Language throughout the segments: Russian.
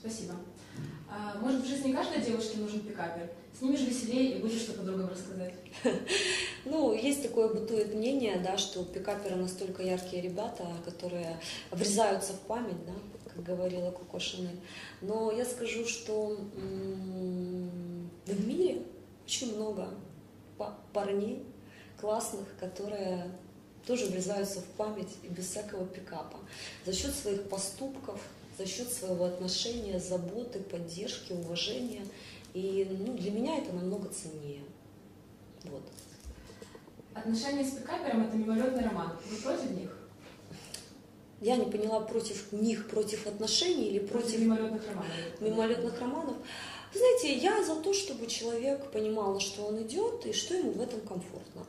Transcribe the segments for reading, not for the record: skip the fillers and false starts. Спасибо. Может, в жизни каждой девушке нужен пикапер? С ними же веселее и будешь что подругам рассказать. Ну, есть такое бытует мнение, да, что пикаперы настолько яркие ребята, которые врезаются в память, да, как говорила Кокошина. Но я скажу, что в мире очень много парней классных, которые тоже врезаются в память и без всякого пикапа. За счет своих поступков, за счет своего отношения, заботы, поддержки, уважения. И ну, для меня это намного ценнее. Вот. Отношения с пикапером – это мимолетный роман. Вы против них? Я не поняла, против них, против отношений или против мимолетных романов. Мимолетных романов. Вы знаете, я за то, чтобы человек понимал, на что он идет и что ему в этом комфортно.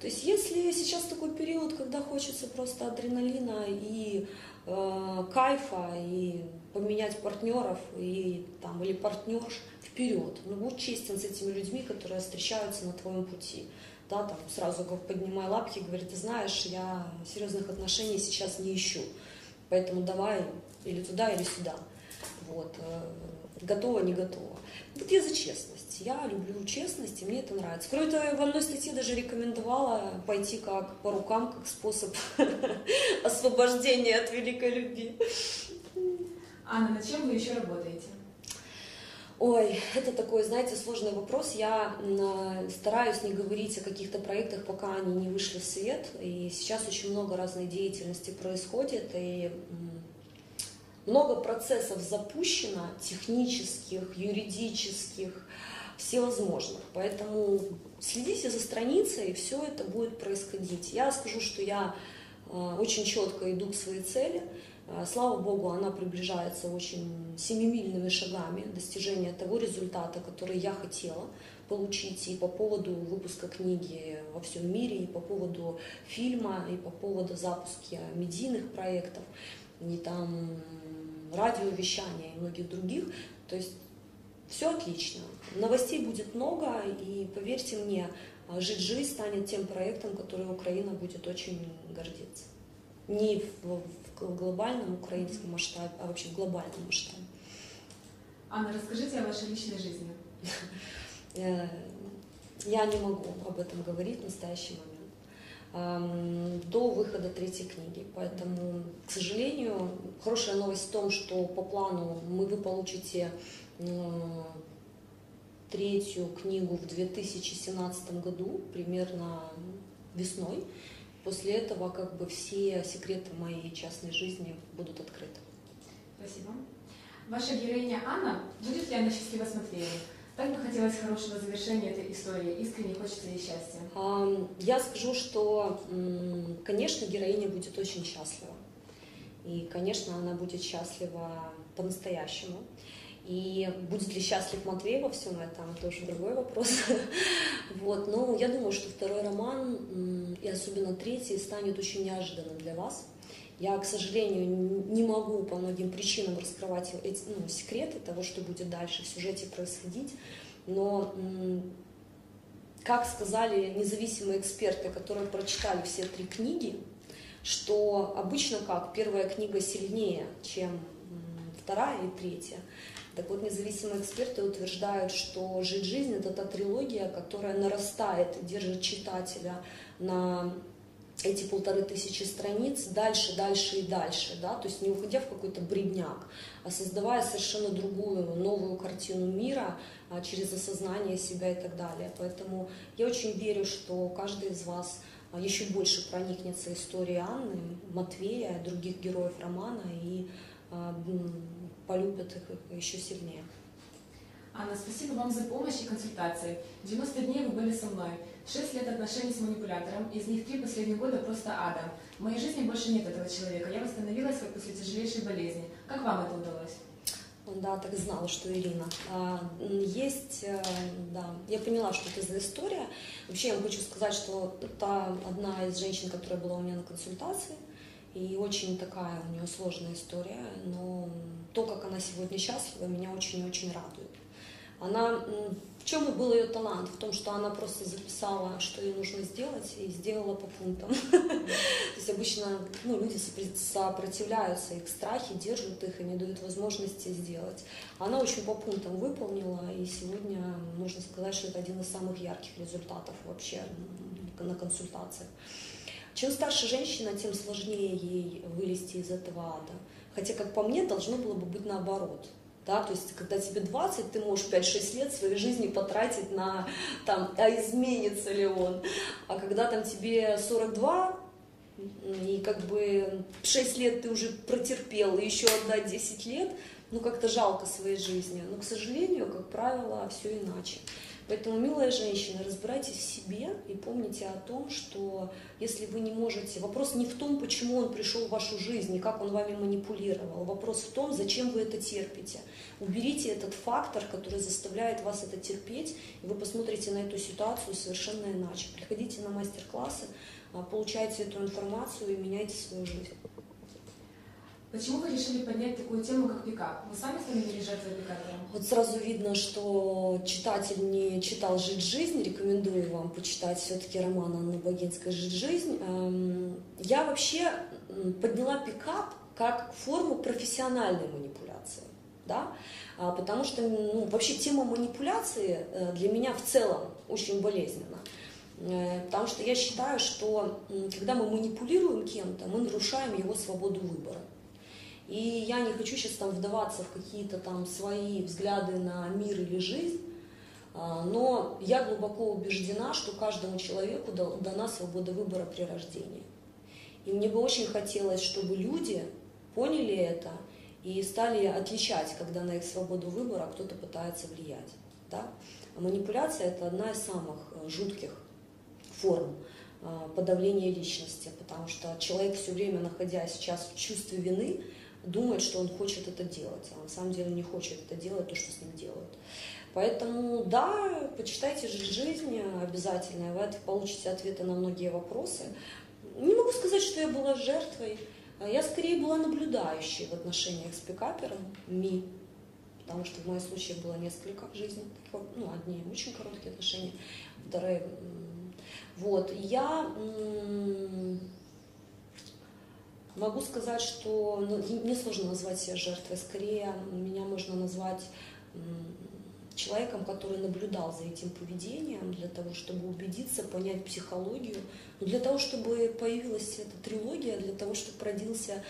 То есть если сейчас такой период, когда хочется просто адреналина и кайфа, и поменять партнеров и, там, или партнерш, вперед. Ну, будь честен с этими людьми, которые встречаются на твоем пути. Да, там, сразу поднимай лапки и говорит, ты знаешь, я серьезных отношений сейчас не ищу, поэтому давай или туда, или сюда. Вот. Готова, не готова. Вот я за честность. Я люблю честность, и мне это нравится. Кроме того, я в одной статье даже рекомендовала пойти как по рукам, как способ освобождения от великой любви. Анна, над чем вы еще работаете? Ой, это такой, знаете, сложный вопрос. Я стараюсь не говорить о каких-то проектах, пока они не вышли в свет. И сейчас очень много разной деятельности происходит. И много процессов запущено, технических, юридических, всевозможных. Поэтому следите за страницей, и все это будет происходить. Я скажу, что я очень четко иду к своей цели. Слава Богу, она приближается очень семимильными шагами достижения того результата, который я хотела получить и по поводу выпуска книги во всем мире, и по поводу фильма, и по поводу запуска медийных проектов, не там радиовещания и многих других. То есть все отлично. Новостей будет много, и поверьте мне, «Жить жизнь» станет тем проектом, который Украина будет очень гордиться. Не в глобальном украинском масштабе, а вообще в глобальном масштабе. Анна, расскажите о вашей личной жизни. Я не могу об этом говорить в настоящий момент. До выхода третьей книги. Поэтому, к сожалению, хорошая новость в том, что по плану вы получите третью книгу в 2017 году, примерно весной. После этого как бы все секреты моей частной жизни будут открыты. Спасибо. Ваша героиня Анна, будет ли она счастлива с Матвеем? Так бы хотелось хорошего завершения этой истории. Искренне хочется ей счастья. Я скажу, что, конечно, героиня будет очень счастлива. И, конечно, она будет счастлива по-настоящему. И будет ли счастлив Матвей во всем этом, тоже другой вопрос. Вот. Но я думаю, что второй роман, и особенно третий, станет очень неожиданным для вас. Я, к сожалению, не могу по многим причинам раскрывать эти, секреты того, что будет дальше в сюжете происходить. Но, как сказали независимые эксперты, которые прочитали все три книги, что обычно как первая книга сильнее, чем вторая и третья. Так вот, независимые эксперты утверждают, что «Жить жизнь» — это та трилогия, которая нарастает и держит читателя на эти 1500 страниц дальше, дальше и дальше, да, то есть не уходя в какой-то бредняк, а создавая совершенно другую, новую картину мира через осознание себя и так далее. Поэтому я очень верю, что каждый из вас еще больше проникнется историей Анны, Матвея, других героев романа и полюбят их еще сильнее. Анна, спасибо вам за помощь и консультации. 90 дней вы были со мной. 6 лет отношений с манипулятором, из них 3 последних года просто ада. В моей жизни больше нет этого человека. Я восстановилась как после тяжелейшей болезни. Как вам это удалось? Да, так и знала, что Ирина. Есть, да, я поняла, что это за история. Вообще, я хочу сказать, что это одна из женщин, которая была у меня на консультации. И очень такая у нее сложная история, но то, как она сегодня счастлива, меня очень-очень радует. Она, в чем и был ее талант? В том, что она просто записала, что ей нужно сделать, и сделала по пунктам. То есть обычно люди сопротивляются, их страхи держат их и не дают возможности сделать. Она очень по пунктам выполнила, и сегодня можно сказать, что это один из самых ярких результатов вообще на консультациях. Чем старше женщина, тем сложнее ей вылезти из этого ада. Хотя, как по мне, должно было бы быть наоборот. Да, то есть, когда тебе 20, ты можешь 5-6 лет своей жизни потратить на, там, а изменится ли он. А когда там тебе 42, и как бы 6 лет ты уже протерпел, и еще отдать 10 лет, ну, как-то жалко своей жизни. Но, к сожалению, как правило, все иначе. Поэтому, милая женщина, разбирайтесь в себе и помните о том, что если вы не можете... Вопрос не в том, почему он пришел в вашу жизнь и как он вами манипулировал. Вопрос в том, зачем вы это терпите. Уберите этот фактор, который заставляет вас это терпеть, и вы посмотрите на эту ситуацию совершенно иначе. Приходите на мастер-классы, получайте эту информацию и меняйте свою жизнь. Почему вы решили поднять такую тему, как пикап? Вы сами становились жертвой пикапера? Вот сразу видно, что читатель не читал «Жить жизнь». Рекомендую вам почитать все-таки роман Анны Богинской «Жить жизнь». Я вообще подняла пикап как форму профессиональной манипуляции. Да? Потому что вообще тема манипуляции для меня в целом очень болезненна. Потому что я считаю, что когда мы манипулируем кем-то, мы нарушаем его свободу выбора. И я не хочу сейчас там вдаваться в какие-то там свои взгляды на мир или жизнь, но я глубоко убеждена, что каждому человеку дана свобода выбора при рождении. И мне бы очень хотелось, чтобы люди поняли это и стали отличать, когда на их свободу выбора кто-то пытается влиять. Да? А манипуляция – это одна из самых жутких форм подавления личности, потому что человек, все время находясь сейчас в чувстве вины, думает, что он хочет это делать, а на самом деле не хочет это делать, то, что с ним делают. Поэтому, да, почитайте «Жить жизнь» обязательно, вы получите ответы на многие вопросы. Не могу сказать, что я была жертвой, я скорее была наблюдающей в отношениях с пикаперами, потому что в моем случае было несколько в жизни, одни очень короткие отношения, вторые... Вот, я могу сказать, что мне сложно назвать себя жертвой, скорее меня можно назвать человеком, который наблюдал за этим поведением для того, чтобы убедиться, понять психологию, для того, чтобы появилась эта трилогия, для того, чтобы родился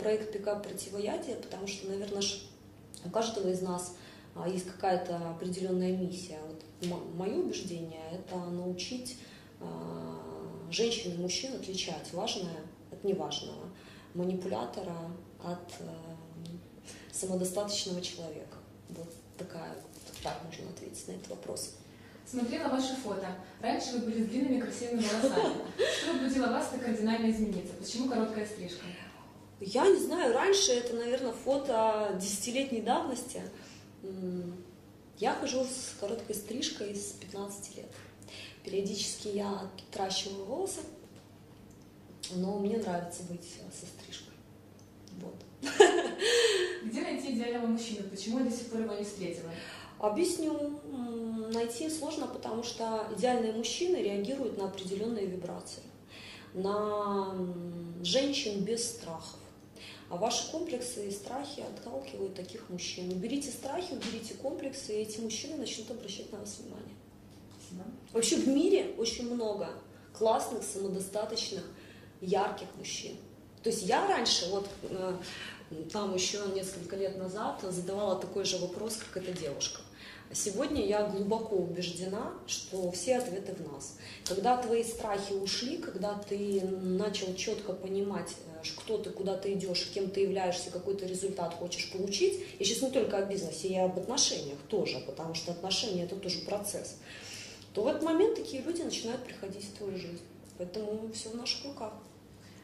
проект «Пикап противоядие», потому что, наверное, у каждого из нас есть какая-то определенная миссия. Вот мое убеждение – это научить женщин и мужчин отличать важное от неважного, манипулятора от самодостаточного человека. Вот так можно ответить на этот вопрос. Смотрела ваши фото. Раньше вы были с длинными красивыми волосами. Что побудило вас так кардинально измениться? Почему короткая стрижка? Я не знаю. Раньше это, наверное, фото десятилетней давности. Я хожу с короткой стрижкой с 15 лет. Периодически я отращиваю волосы, но мне нравится быть со стрижкой. Вот. Где найти идеального мужчину? Почему я до сих пор его не встретила? Объясню. Найти сложно, потому что идеальные мужчины реагируют на определенные вибрации, на женщин без страхов. А ваши комплексы и страхи отталкивают таких мужчин. Уберите страхи, уберите комплексы, и эти мужчины начнут обращать на вас внимание. Вообще в мире очень много классных, самодостаточных, ярких мужчин. То есть я раньше, вот там еще несколько лет назад, задавала такой же вопрос, как эта девушка. Сегодня я глубоко убеждена, что все ответы в нас. Когда твои страхи ушли, когда ты начал четко понимать, кто ты, куда ты идешь, кем ты являешься, какой ты результат хочешь получить. Я сейчас не только о бизнесе, я об отношениях тоже, потому что отношения – это тоже процесс. То в этот момент такие люди начинают приходить в твою жизнь. Поэтому все в наших руках.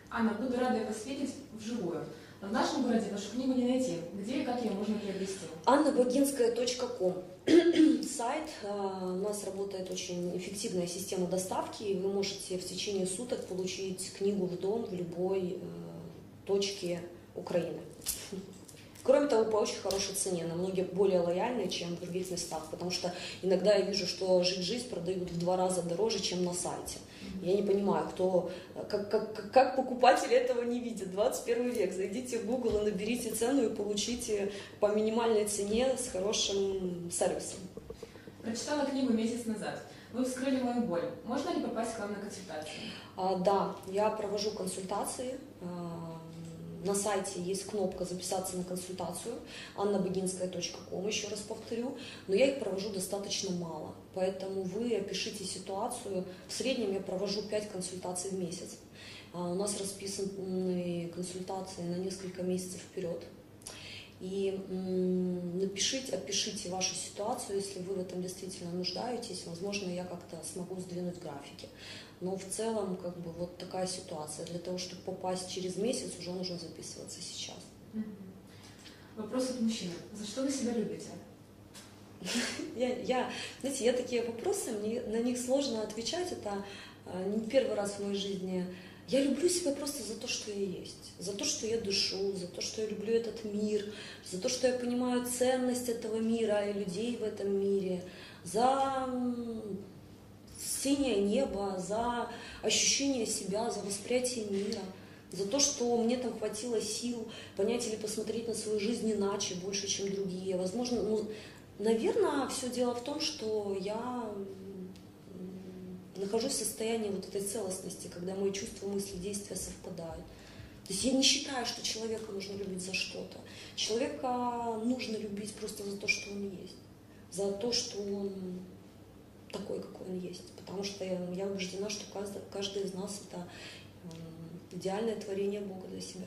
Анна, буду рада вас видеть вживую. Но в нашем городе вашу книгу не найти. Где и как ее можно приобрести? annaboginskaya.com сайт. У нас работает очень эффективная система доставки, и вы можете в течение суток получить книгу в дом в любой точке Украины. Кроме того, по очень хорошей цене, намного более лояльной, чем в других местах, потому что иногда я вижу, что «Жить жизнь» продают в 2 раза дороже, чем на сайте. Я не понимаю, кто, как покупатели этого не видят. 21 век, зайдите в Google и наберите цену и получите по минимальной цене с хорошим сервисом. Прочитала книгу месяц назад. Вы вскрыли мою боль. Можно ли попасть к вам на консультацию? Да, я провожу консультации. На сайте есть кнопка «Записаться на консультацию» annaboginskaya.com, еще раз повторю, но я их провожу достаточно мало, поэтому вы опишите ситуацию. В среднем я провожу 5 консультаций в месяц. У нас расписаны консультации на несколько месяцев вперед. И опишите вашу ситуацию, если вы в этом действительно нуждаетесь, возможно, я как-то смогу сдвинуть графики. Но в целом, как бы, вот такая ситуация. Для того, чтобы попасть через месяц, уже нужно записываться сейчас. Вопрос от мужчины. За что вы себя любите? Знаете, я такие вопросы, мне на них сложно отвечать. Это не первый раз в моей жизни. Я люблю себя просто за то, что я есть, за то, что я дышу, за то, что я люблю этот мир, за то, что я понимаю ценность этого мира и людей в этом мире, за синее небо, за ощущение себя, за восприятие мира, за то, что мне там хватило сил понять или посмотреть на свою жизнь иначе, больше, чем другие. Возможно, наверное, все дело в том, что я нахожусь в состоянии вот этой целостности, когда мои чувства, мысли, действия совпадают. То есть я не считаю, что человека нужно любить за что-то. Человека нужно любить просто за то, что он есть, за то, что он такой, какой он есть. Потому что я убеждена, что каждый из нас — это идеальное творение Бога для себя.